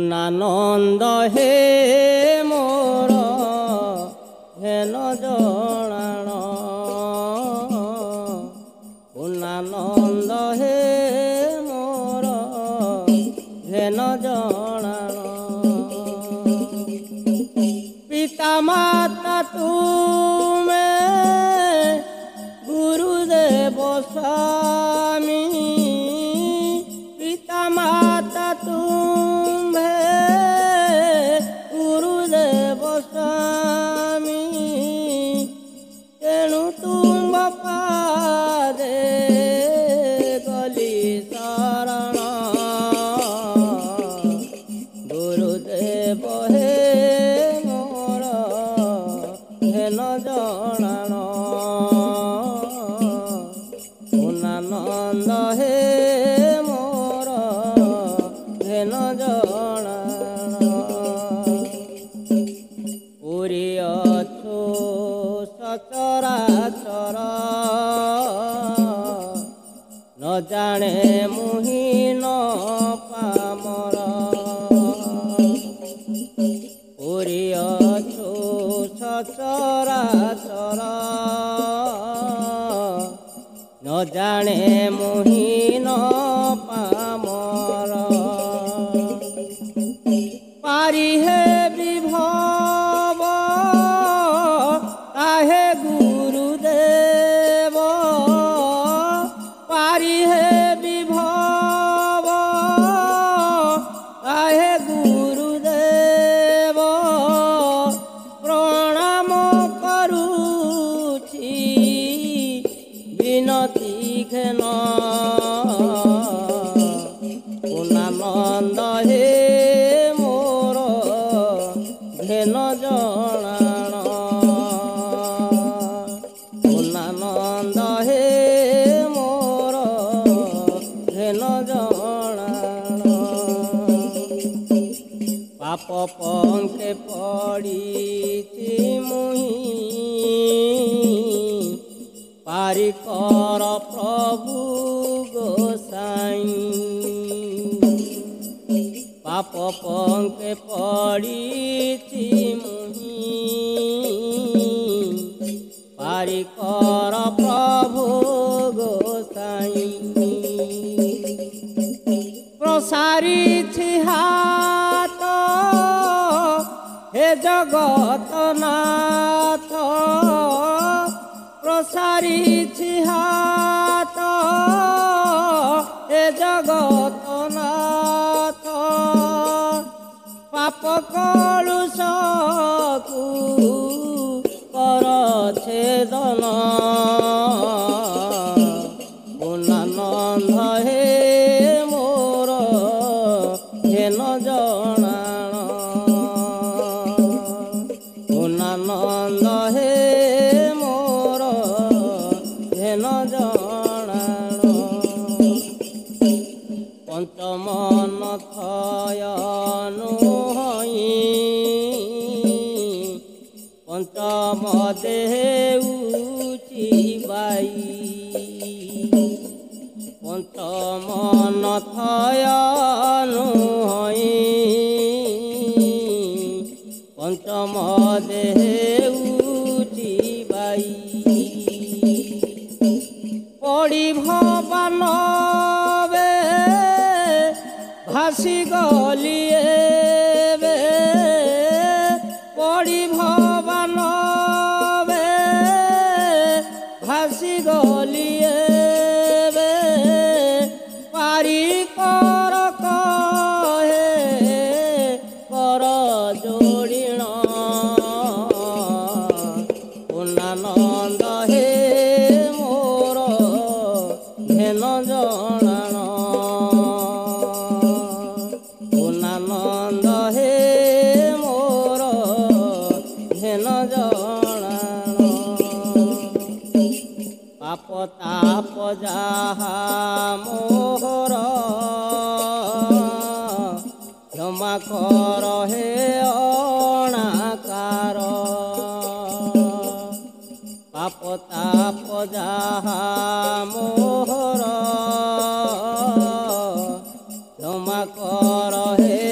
नंद हे मोर हेन जणाण उन्नंद हे मोर हेन जणाण पिता माता तुमे गुरुदेव स्वामी पिता माता तुमे गुरुदेव स्वामी तेणु तुम पादे गली शरण गुरुदेव हे मोर हेन जणाण उन्नंद हे मोर हेन जणाण पुरी अछु सचराचर न जाने मुहीन पामर पुरी अछु सचराचर न जाने मुहीन पामर पारी है विभव ताहे गुरुदेव पारी है विभव ताहे गुरुदेव प्रणाम करूछि विनती घेन उन्नंद हे मोर हेन जणाण उन्नंद हे मोर हेन जणाण पाप पंके पड़ीछि मुही पारी कर प्रभु गोसाई पाप पंके पड़ीछि मुही पारी कर प्रभु गोसाई प्रसारिछि हाथ हे जगतनाथ प्रसारिछि हाथ हे जगतनाथ पाप कलुषकु कर छेदन उन्नंद हे मोर हेन जणाण उन्नंद हे हेन जणाण पंचम नथयनु होइ पंचम देउछि बाई पंचम नथयनु होइ पंचम देउछि बाई पड़ी भवन बे भासी गलिए बे पड़ी भवन बे भासी गलिए बे पारी कर कहे कर जोड़िण उन्नंद हे हेन जणाण उन्नंद हे मोर हेन जणाण पाप ताप जाहा मोर क्षमा कर हे अनाकार पाप ताप जाहा मोर क्षमा कर हे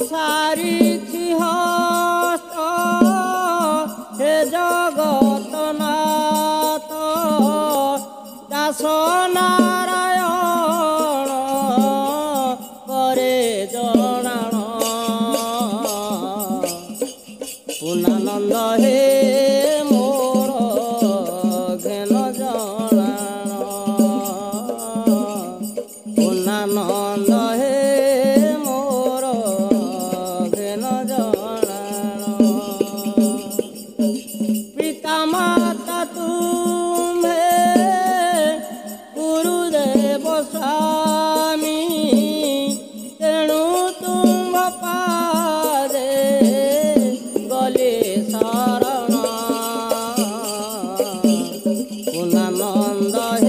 सारी हे जगतनाथ दास नारायण करे जनाण पूर्णानंद हे मोर घेन जनाण पूर्णानंद हे सारण पूर्णानंद